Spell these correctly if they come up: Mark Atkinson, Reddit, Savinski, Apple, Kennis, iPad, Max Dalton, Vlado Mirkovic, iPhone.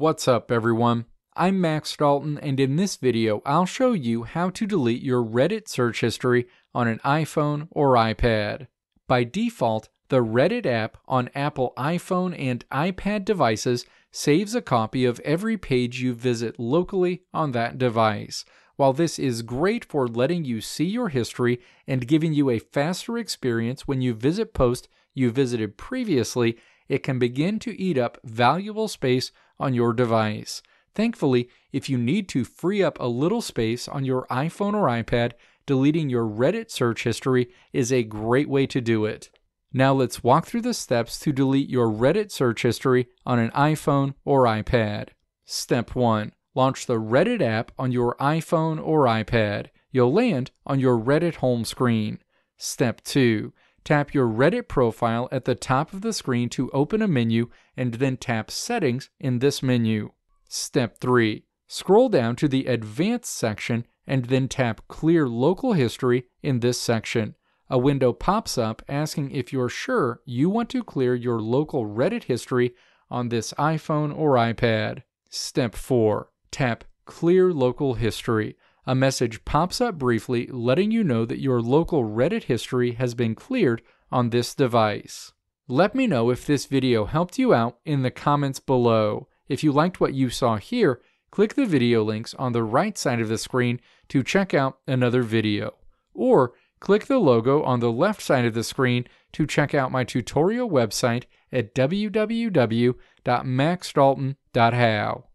What's up everyone, I'm Max Dalton and in this video I'll show you how to delete your Reddit search history on an iPhone or iPad. By default, the Reddit app on Apple iPhone and iPad devices saves a copy of every page you visit locally on that device. While this is great for letting you see your history and giving you a faster experience when you visit posts you visited previously, it can begin to eat up valuable space on your device. Thankfully, if you need to free up a little space on your iPhone or iPad, deleting your Reddit search history is a great way to do it. Now let's walk through the steps to delete your Reddit search history on an iPhone or iPad. Step 1. Launch the Reddit app on your iPhone or iPad. You'll land on your Reddit home screen. Step 2. Tap your Reddit profile at the top of the screen to open a menu and then tap Settings in this menu. Step 3. Scroll down to the Advanced section and then tap Clear Local History in this section. A window pops up asking if you're sure you want to clear your local Reddit history on this iPhone or iPad. Step 4. Tap Clear Local History. A message pops up briefly letting you know that your local Reddit history has been cleared on this device. Let me know if this video helped you out in the comments below. If you liked what you saw here, click the video links on the right side of the screen to check out another video, or click the logo on the left side of the screen to check out my tutorial website at www.maxdalton.how.